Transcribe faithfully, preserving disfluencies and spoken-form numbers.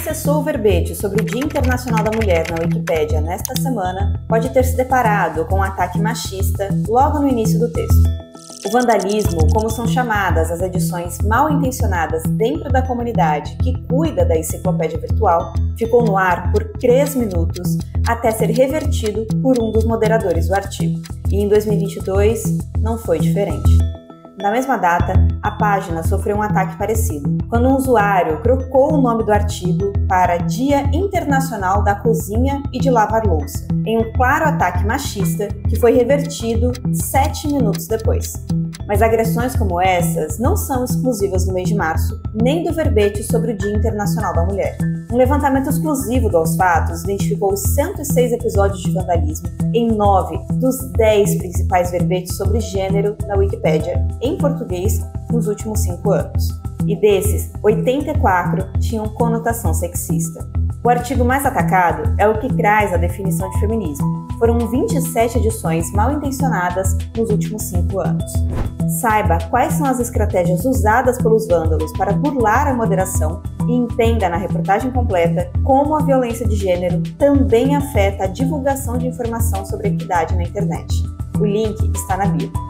acessou o verbete sobre o Dia Internacional da Mulher na Wikipédia nesta semana pode ter se deparado com um ataque machista logo no início do texto. O vandalismo, como são chamadas as edições mal intencionadas dentro da comunidade que cuida da enciclopédia virtual, ficou no ar por três minutos até ser revertido por um dos moderadores do artigo. E em dois mil e vinte e dois não foi diferente. Na mesma data, a página sofreu um ataque parecido, quando um usuário trocou o nome do artigo para Dia Internacional da Cozinha e de Lavar Louça, em um claro ataque machista que foi revertido sete minutos depois. Mas agressões como essas não são exclusivas do mês de março, nem do verbete sobre o Dia Internacional da Mulher. Um levantamento exclusivo do Aos Fatos identificou cento e seis episódios de vandalismo em nove dos dez principais verbetes sobre gênero na Wikipédia, em português, nos últimos cinco anos. E desses, oitenta e quatro tinham conotação sexista. O artigo mais atacado é o que traz a definição de feminismo. Foram vinte e sete edições mal intencionadas nos últimos cinco anos. Saiba quais são as estratégias usadas pelos vândalos para burlar a moderação e entenda na reportagem completa como a violência de gênero também afeta a divulgação de informação sobre equidade na internet. O link está na bio.